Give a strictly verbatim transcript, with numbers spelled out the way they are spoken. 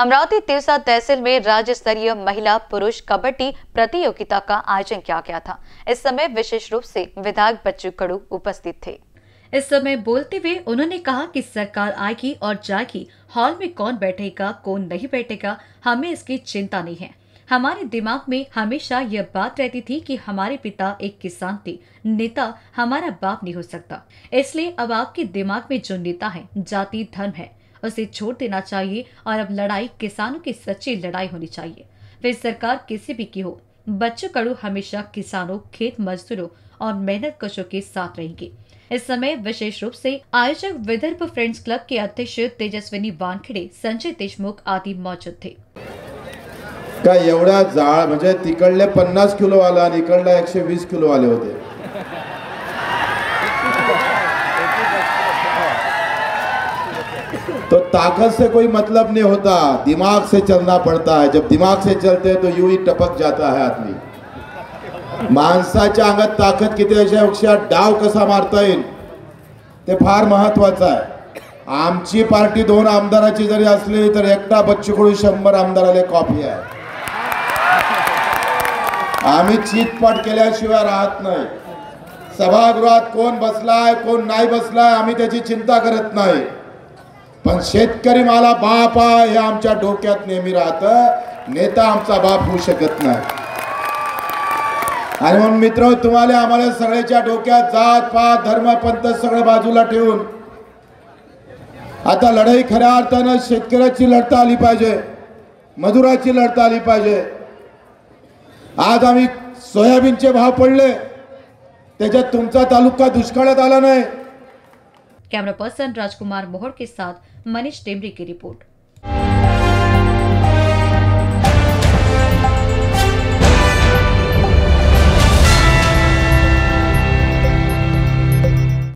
अमरावती तिरसा तहसील में राज्य स्तरीय महिला पुरुष कबड्डी प्रतियोगिता का आयोजन किया गया था। इस समय विशेष रूप से विधायक बच्चू कडू उपस्थित थे। इस समय बोलते हुए उन्होंने कहा कि सरकार आएगी और जाएगी, हॉल में कौन बैठेगा कौन नहीं बैठेगा हमें इसकी चिंता नहीं है। हमारे दिमाग में हमेशा यह बात रहती थी कि हमारे पिता एक किसान थे, नेता हमारा बाप नहीं हो सकता। इसलिए अब आपके दिमाग में जो नेता है जाति धर्म है उसे छोड़ देना चाहिए और अब लड़ाई किसानों की सच्ची लड़ाई होनी चाहिए, फिर सरकार किसी भी की हो। बच्चू कडू हमेशा किसानों खेत मजदूरों और मेहनत कशों के साथ रहेंगे। इस समय विशेष रूप से आयोजक विदर्भ फ्रेंड्स क्लब के अध्यक्ष तेजस्विनी वानखेड़े, संजय देशमुख आदि मौजूद थे। का एवढा जाळ म्हणजे तिकडले पन्नास किलो वाला आणि इकडला एकशे वीस किलो वाले होते। तो ताकत से कोई मतलब नहीं होता, दिमाग से चलना पड़ता है। जब दिमाग से चलते हैं तो यूं ही टपक जाता है आदमी। माणसाच्या अंगात ताकद किती अशा डाव कसा मारता येईल ते फार महत्त्वाचं आहे। आमची पार्टी दोन आमदाराची जरी असली तर एकटा बच्चू कडू शंभर आमदाराला कॉपी आहे। आम्ही चीतपाट केल्याशिवाय राहत नाही। सभागृहात कोण बसलाय कोण नाही बसलाय आम्ही त्याची चिंता करत नाही, पण शेतकरी मला बाप आहे हे आमच्या डोक्यात नेहमी राहतं। नेता आमचा बाप होऊ शकत नाही। आणि म्हणून मित्र तुम्हाला आम्हाला सगळ्याच्या डोक्यात जात पात धर्म पंथ सगळं बाजूला ठेवून आता लढाई खऱ्या अर्थानं शेतकऱ्याची लढता आली पाहिजे, मजुराची लढता आली पाहिजे। आज आम्ही सोयाबीनचे भाव पडले त्याच्यात तुमचा तालुका दुष्काळात आला नाही। कैमरा पर्सन राजकुमार मोहर के साथ मनीष टेमरी की रिपोर्ट।